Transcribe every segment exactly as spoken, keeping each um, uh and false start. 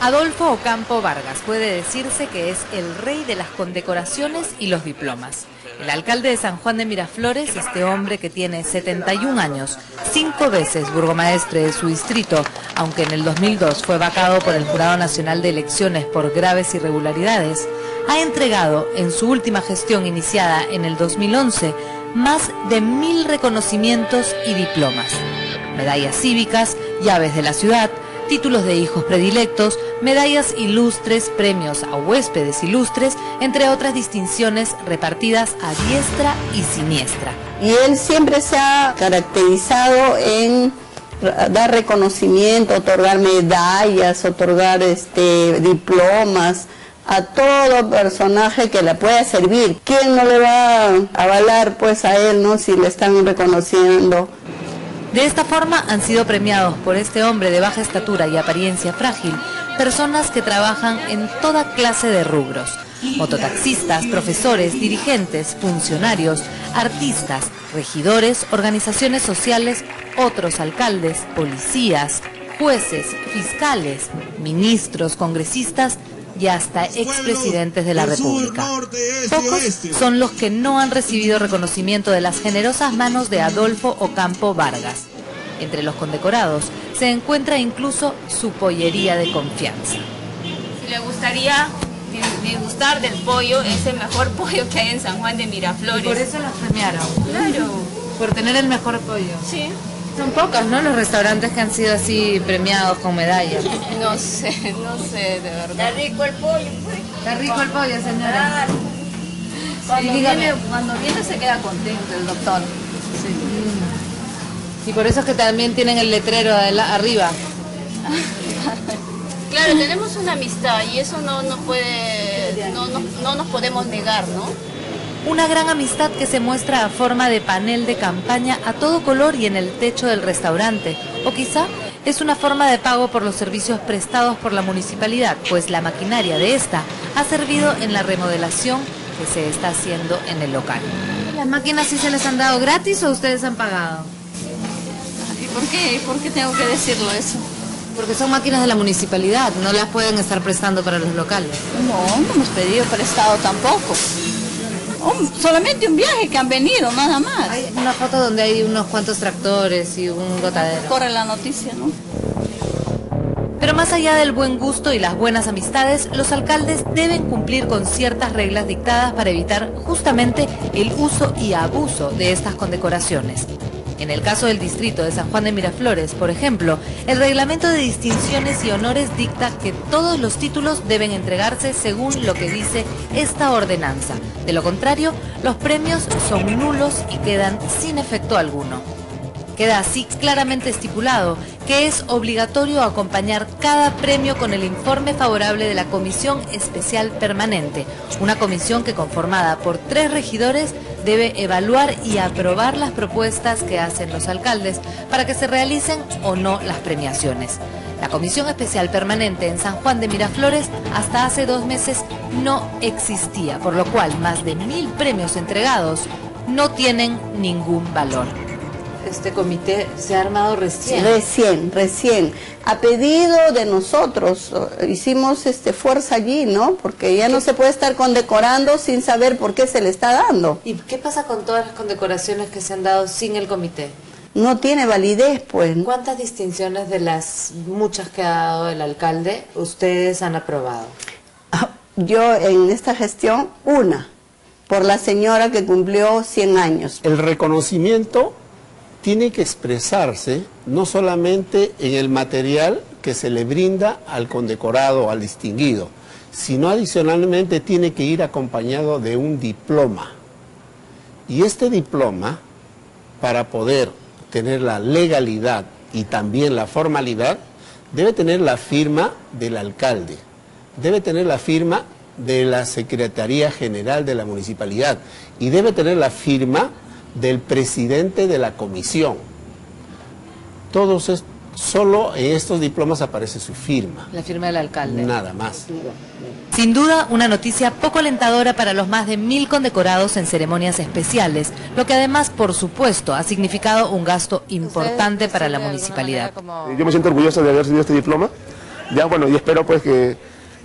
Adolfo Ocampo Vargas puede decirse que es el rey de las condecoraciones y los diplomas. El alcalde de San Juan de Miraflores, este hombre que tiene setenta y un años, cinco veces burgomaestre de su distrito, aunque en el dos mil dos fue vacado por el Jurado Nacional de Elecciones por graves irregularidades, ha entregado en su última gestión iniciada en el dos mil once más de mil reconocimientos y diplomas, medallas cívicas, llaves de la ciudad, títulos de hijos predilectos, medallas ilustres, premios a huéspedes ilustres, entre otras distinciones repartidas a diestra y siniestra. Y él siempre se ha caracterizado en dar reconocimiento, otorgar medallas, otorgar este, diplomas a todo personaje que le pueda servir. ¿Quién no le va a avalar pues a él, no, si le están reconociendo? De esta forma han sido premiados por este hombre de baja estatura y apariencia frágil personas que trabajan en toda clase de rubros: mototaxistas, profesores, dirigentes, funcionarios, artistas, regidores, organizaciones sociales, otros alcaldes, policías, jueces, fiscales, ministros, congresistas y hasta expresidentes de la República. Pocos son los que no han recibido reconocimiento de las generosas manos de Adolfo Ocampo Vargas. Entre los condecorados se encuentra incluso su pollería de confianza. Si le gustaría degustar del pollo, es el mejor pollo que hay en San Juan de Miraflores. Y por eso los premiaron. Claro. Por tener el mejor pollo. Sí. Son pocos, ¿no?, los restaurantes que han sido así premiados con medallas. No sé, no sé, de verdad. Está rico el pollo, pues. Está rico el pollo, señora. Cuando, sí, viene, cuando viene se queda contento el doctor. Sí. Y por eso es que también tienen el letrero de la, arriba. Claro, tenemos una amistad y eso no nos puede, no, no, no nos podemos negar, ¿no? Una gran amistad que se muestra a forma de panel de campaña a todo color y en el techo del restaurante. O quizá es una forma de pago por los servicios prestados por la municipalidad, pues la maquinaria de esta ha servido en la remodelación que se está haciendo en el local. ¿Las máquinas sí se les han dado gratis o ustedes han pagado? ¿Y por qué? ¿Por qué tengo que decirlo eso? Porque son máquinas de la municipalidad, no las pueden estar prestando para los locales. No, no hemos pedido prestado tampoco. Un, solamente un viaje que han venido, nada más. Hay una foto donde hay unos cuantos tractores y un gotadero. Corre la noticia, ¿no? Pero más allá del buen gusto y las buenas amistades, los alcaldes deben cumplir con ciertas reglas dictadas para evitar justamente el uso y abuso de estas condecoraciones. En el caso del distrito de San Juan de Miraflores, por ejemplo, el reglamento de distinciones y honores dicta que todos los títulos deben entregarse según lo que dice esta ordenanza. De lo contrario, los premios son nulos y quedan sin efecto alguno. Queda así claramente estipulado que es obligatorio acompañar cada premio con el informe favorable de la Comisión Especial Permanente, una comisión que, conformada por tres regidores, debe evaluar y aprobar las propuestas que hacen los alcaldes para que se realicen o no las premiaciones. La Comisión Especial Permanente en San Juan de Miraflores hasta hace dos meses no existía, por lo cual más de mil premios entregados no tienen ningún valor. Este comité se ha armado recién. Recién, recién. A pedido de nosotros, hicimos este fuerza allí, ¿no? Porque ya no se puede estar condecorando sin saber por qué se le está dando. ¿Y qué pasa con todas las condecoraciones que se han dado sin el comité? No tiene validez, pues. ¿Cuántas distinciones de las muchas que ha dado el alcalde ustedes han aprobado? Yo en esta gestión, una, por la señora que cumplió cien años. El reconocimiento tiene que expresarse no solamente en el material que se le brinda al condecorado, al distinguido, sino adicionalmente tiene que ir acompañado de un diploma. Y este diploma, para poder tener la legalidad y también la formalidad, debe tener la firma del alcalde, debe tener la firma de la Secretaría General de la Municipalidad y debe tener la firma del presidente de la comisión. Todos es, solo en estos diplomas aparece su firma. La firma del alcalde. Nada más. Sin duda, una noticia poco alentadora para los más de mil condecorados en ceremonias especiales, lo que además, por supuesto, ha significado un gasto importante para la municipalidad. Yo me siento orgullosa de haber recibido este diploma, Ya bueno, y espero pues que,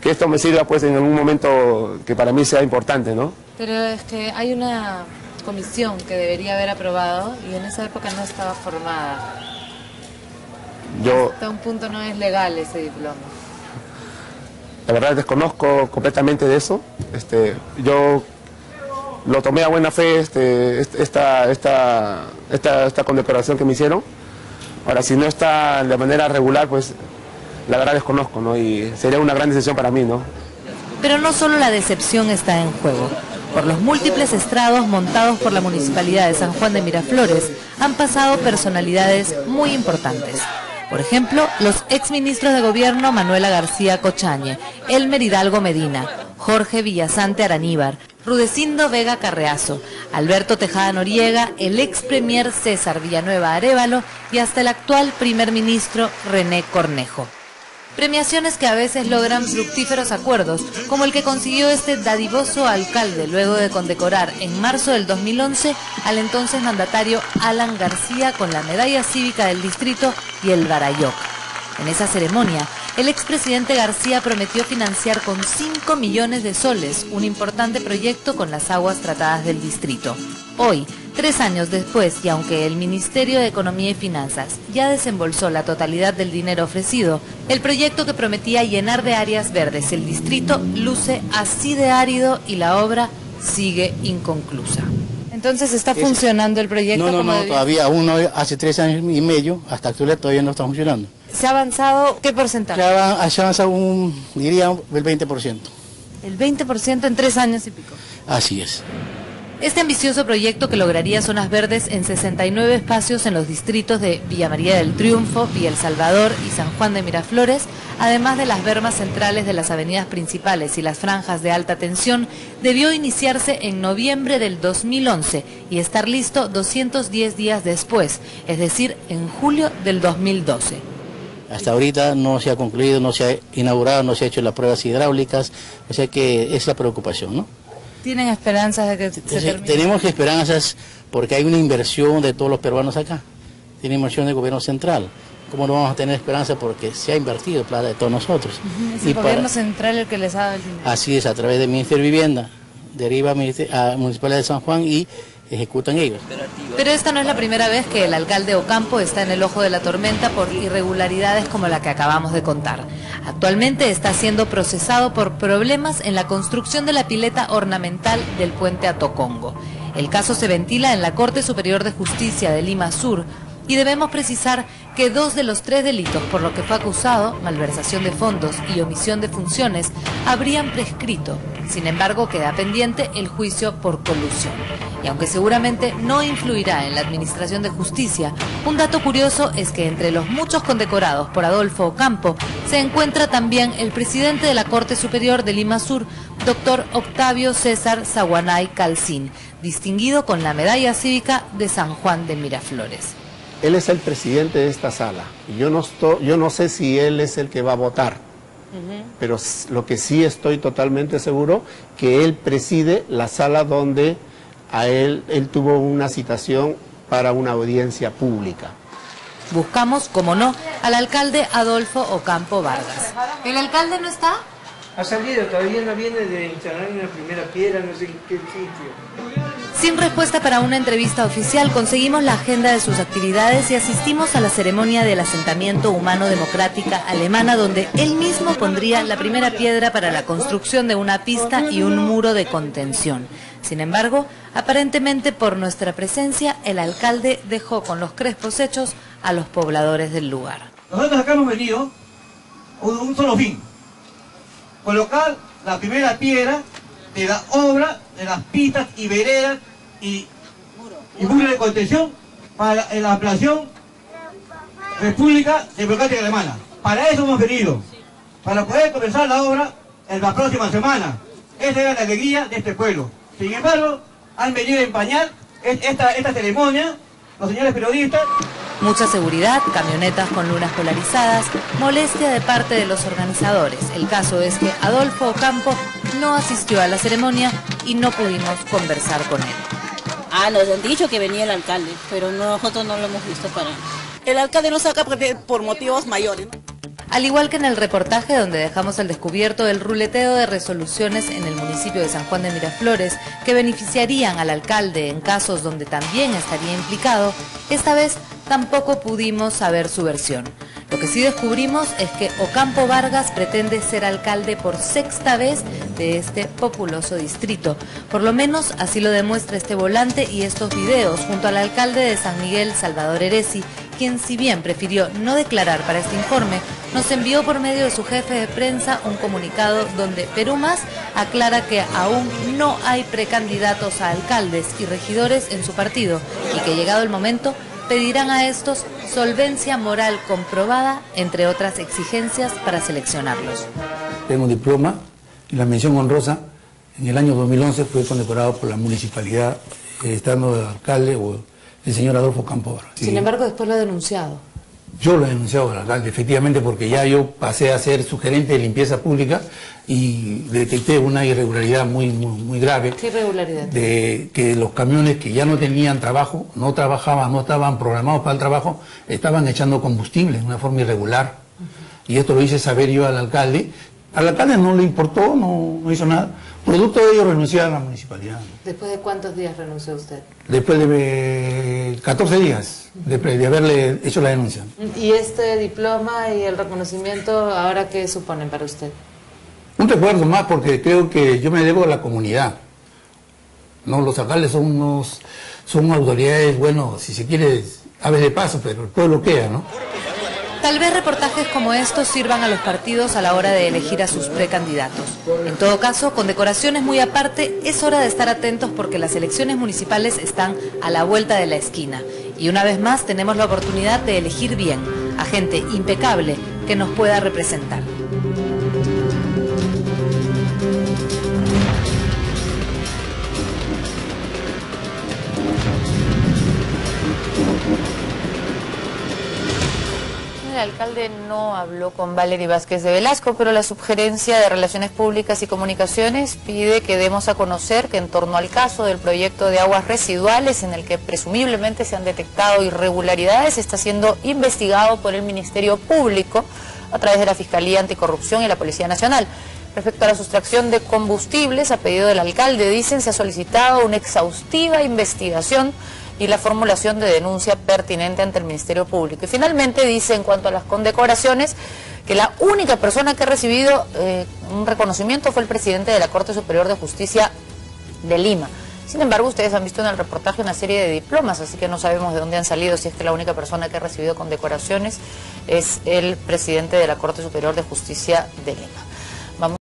que esto me sirva pues en algún momento que para mí sea importante, ¿no? Pero es que hay una comisión que debería haber aprobado y en esa época no estaba formada. Yo... Hasta un punto no es legal ese diploma. La verdad desconozco completamente de eso. Este, yo lo tomé a buena fe, este, esta, esta, esta, esta condecoración que me hicieron. Ahora, si no está de manera regular, pues la verdad desconozco, ¿no? Y sería una gran decepción para mí, ¿no? Pero no solo la decepción está en juego. Por los múltiples estrados montados por la Municipalidad de San Juan de Miraflores han pasado personalidades muy importantes. Por ejemplo, los exministros de Gobierno Manuela García Cochañe, Elmer Hidalgo Medina, Jorge Villasante Araníbar, Rudecindo Vega Carreazo, Alberto Tejada Noriega, el ex premier César Villanueva Arévalo y hasta el actual primer ministro René Cornejo. Premiaciones que a veces logran fructíferos acuerdos, como el que consiguió este dadivoso alcalde luego de condecorar en marzo del dos mil once al entonces mandatario Alan García con la medalla cívica del distrito y el Barayoc. En esa ceremonia, el expresidente García prometió financiar con cinco millones de soles un importante proyecto con las aguas tratadas del distrito. Hoy, tres años después, y aunque el Ministerio de Economía y Finanzas ya desembolsó la totalidad del dinero ofrecido, el proyecto que prometía llenar de áreas verdes el distrito luce así de árido y la obra sigue inconclusa. Entonces, ¿está funcionando el proyecto? No, no, como no, debido? Todavía aún no, hace tres años y medio, hasta actualmente todavía no está funcionando. ¿Se ha avanzado qué porcentaje? Se ha avanzado, un, diría, el veinte por ciento. ¿El veinte por ciento en tres años y pico? Así es. Este ambicioso proyecto que lograría zonas verdes en sesenta y nueve espacios en los distritos de Villa María del Triunfo, Villa El Salvador y San Juan de Miraflores, además de las bermas centrales de las avenidas principales y las franjas de alta tensión, debió iniciarse en noviembre del dos mil once y estar listo doscientos diez días después, es decir, en julio del dos mil doce. Hasta ahorita no se ha concluido, no se ha inaugurado, no se han hecho las pruebas hidráulicas, o sea que es la preocupación, ¿no? ¿Tienen esperanzas de que se termine? Tenemos esperanzas porque hay una inversión de todos los peruanos acá. Tiene inversión del gobierno central. ¿Cómo no vamos a tener esperanza? Porque se ha invertido plata de todos nosotros. Es el gobierno central el que les ha dado el dinero. Así es, a través del Ministerio de Vivienda. Deriva a Municipalidad de San Juan y ejecutan ellos. Pero esta no es la primera vez que el alcalde Ocampo está en el ojo de la tormenta por irregularidades como la que acabamos de contar. Actualmente está siendo procesado por problemas en la construcción de la pileta ornamental del puente Atocongo. El caso se ventila en la Corte Superior de Justicia de Lima Sur y debemos precisar que dos de los tres delitos por los que fue acusado, malversación de fondos y omisión de funciones, habrían prescrito. Sin embargo, queda pendiente el juicio por colusión. Y aunque seguramente no influirá en la administración de justicia, un dato curioso es que entre los muchos condecorados por Adolfo Ocampo se encuentra también el presidente de la Corte Superior de Lima Sur, doctor Octavio César Saguanay Calcín, distinguido con la medalla cívica de San Juan de Miraflores. Él es el presidente de esta sala. Yo no, estoy, yo no sé si él es el que va a votar, uh-huh. pero lo que sí estoy totalmente seguro que él preside la sala donde a él, él tuvo una citación para una audiencia pública. Buscamos, como no, al alcalde Adolfo Ocampo Vargas. ¿El alcalde no está? Ha salido, todavía no viene de instalar una primera piedra, no sé en qué sitio. Sin respuesta para una entrevista oficial, conseguimos la agenda de sus actividades y asistimos a la ceremonia del Asentamiento Humano Democrática Alemana, donde él mismo pondría la primera piedra para la construcción de una pista y un muro de contención. Sin embargo, aparentemente por nuestra presencia, el alcalde dejó con los crespos hechos a los pobladores del lugar. Nosotros acá hemos venido con un solo fin, colocar la primera piedra de la obra de las pistas y veredas y muro de contención para la ampliación República Democrática Alemana. Para eso hemos venido, para poder comenzar la obra en la próxima semana. Esa era la alegría de este pueblo. Sin embargo, han venido a empañar esta, esta ceremonia los señores periodistas. Mucha seguridad, camionetas con lunas polarizadas, molestia de parte de los organizadores. El caso es que Adolfo Ocampo no asistió a la ceremonia y no pudimos conversar con él. Ah, nos han dicho que venía el alcalde, pero nosotros no lo hemos visto para él. El alcalde no saca por motivos mayores. al igual que en el reportaje donde dejamos al descubierto el ruleteo de resoluciones en el municipio de San Juan de Miraflores que beneficiarían al alcalde en casos donde también estaría implicado, esta vez tampoco pudimos saber su versión. Lo que sí descubrimos es que Ocampo Vargas pretende ser alcalde por sexta vez de este populoso distrito. Por lo menos así lo demuestra este volante y estos videos junto al alcalde de San Miguel, Salvador Eresi, quien si bien prefirió no declarar para este informe, nos envió por medio de su jefe de prensa un comunicado donde Perú Más aclara que aún no hay precandidatos a alcaldes y regidores en su partido y que llegado el momento pedirán a estos solvencia moral comprobada, entre otras exigencias para seleccionarlos. Tengo un diploma y la mención honrosa. En el año dos mil once fue condecorado por la municipalidad, eh, estando el alcalde o el señor Adolfo Ocampo Vargas. Sin sí. embargo, después lo ha denunciado. Yo lo he denunciado al alcalde, efectivamente, porque ya yo pasé a ser su gerente de limpieza pública y detecté una irregularidad muy, muy, muy grave. ¿Qué irregularidad? De que los camiones que ya no tenían trabajo, no trabajaban, no estaban programados para el trabajo, estaban echando combustible de una forma irregular. Uh-huh. Y esto lo hice saber yo al alcalde. Al alcalde no le importó, no, no hizo nada. Producto de ello renuncié a la municipalidad. ¿Después de cuántos días renunció usted? Después de catorce días de, de haberle hecho la denuncia. ¿Y este diploma y el reconocimiento ahora qué suponen para usted? Un recuerdo más, porque creo que yo me debo a la comunidad. No, los alcaldes son unos, son autoridades, bueno, si se quiere, aves de paso, pero el pueblo queda, ¿no? Tal vez reportajes como estos sirvan a los partidos a la hora de elegir a sus precandidatos. En todo caso, con decoraciones muy aparte, es hora de estar atentos porque las elecciones municipales están a la vuelta de la esquina. Y una vez más tenemos la oportunidad de elegir bien, a gente impecable que nos pueda representar. El alcalde no habló con Valery Vázquez de Velasco, pero la subgerencia de Relaciones Públicas y Comunicaciones pide que demos a conocer que en torno al caso del proyecto de aguas residuales en el que presumiblemente se han detectado irregularidades, está siendo investigado por el Ministerio Público a través de la Fiscalía Anticorrupción y la Policía Nacional. Respecto a la sustracción de combustibles, a pedido del alcalde, dicen, se ha solicitado una exhaustiva investigación y la formulación de denuncia pertinente ante el Ministerio Público. Y finalmente dice, en cuanto a las condecoraciones, que la única persona que ha recibido eh, un reconocimiento fue el presidente de la Corte Superior de Justicia de Lima. Sin embargo, ustedes han visto en el reportaje una serie de diplomas, así que no sabemos de dónde han salido, si es que la única persona que ha recibido condecoraciones es el presidente de la Corte Superior de Justicia de Lima.